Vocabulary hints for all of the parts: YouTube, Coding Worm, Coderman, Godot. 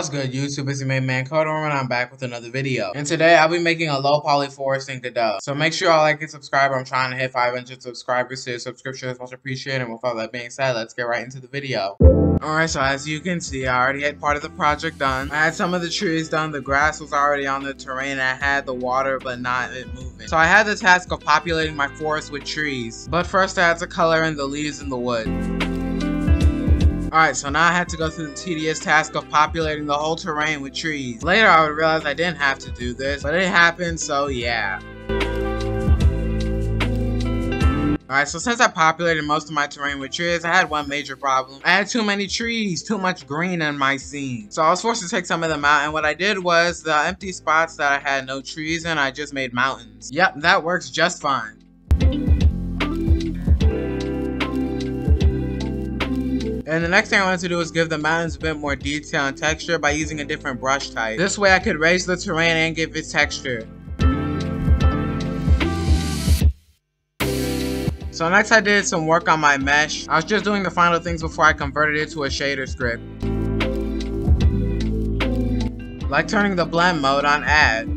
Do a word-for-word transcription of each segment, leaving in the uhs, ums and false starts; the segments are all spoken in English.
What's good, YouTube? It's your main man, Coderman, and I'm back with another video. And today, I'll be making a low-poly forest in Godot. So make sure y'all like and subscribe. I'm trying to hit five hundred subscribers, so your subscription is much appreciated. And with all that being said, let's get right into the video. Alright, so as you can see, I already had part of the project done. I had some of the trees done, the grass was already on the terrain, and I had the water, but not it moving. So I had the task of populating my forest with trees. But first, I had to color in the leaves in the wood. Alright, so now I had to go through the tedious task of populating the whole terrain with trees. Later, I would realize I didn't have to do this, but it happened, so yeah. Alright, so since I populated most of my terrain with trees, I had one major problem. I had too many trees, too much green in my scene. So I was forced to take some of them out, and what I did was, the empty spots that I had no trees in, I just made mountains. Yep, that works just fine. And the next thing I wanted to do was give the mountains a bit more detail and texture by using a different brush type. This way I could raise the terrain and give it texture. So next I did some work on my mesh. I was just doing the final things before I converted it to a shader script. Like turning the blend mode on add.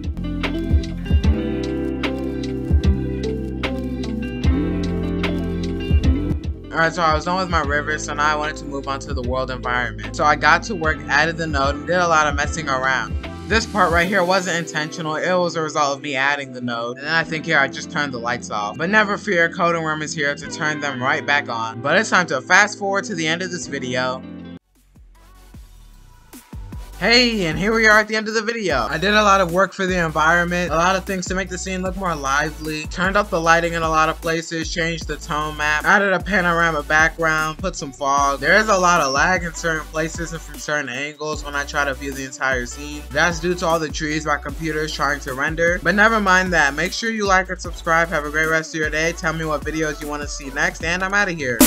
Alright, so I was done with my river, so now I wanted to move on to the world environment. So I got to work, added the node, and did a lot of messing around. This part right here wasn't intentional, it was a result of me adding the node. And then I think here I just turned the lights off. But never fear, Coding Worm is here to turn them right back on. But it's time to fast forward to the end of this video. Hey, and here we are at the end of the video. I did a lot of work for the environment, a lot of things to make the scene look more lively, turned up the lighting in a lot of places, changed the tone map, added a panorama background, put some fog. There is a lot of lag in certain places and from certain angles when I try to view the entire scene. That's due to all the trees my computer is trying to render. But never mind that. Make sure you like and subscribe. Have a great rest of your day. Tell me what videos you want to see next, and I'm out of here.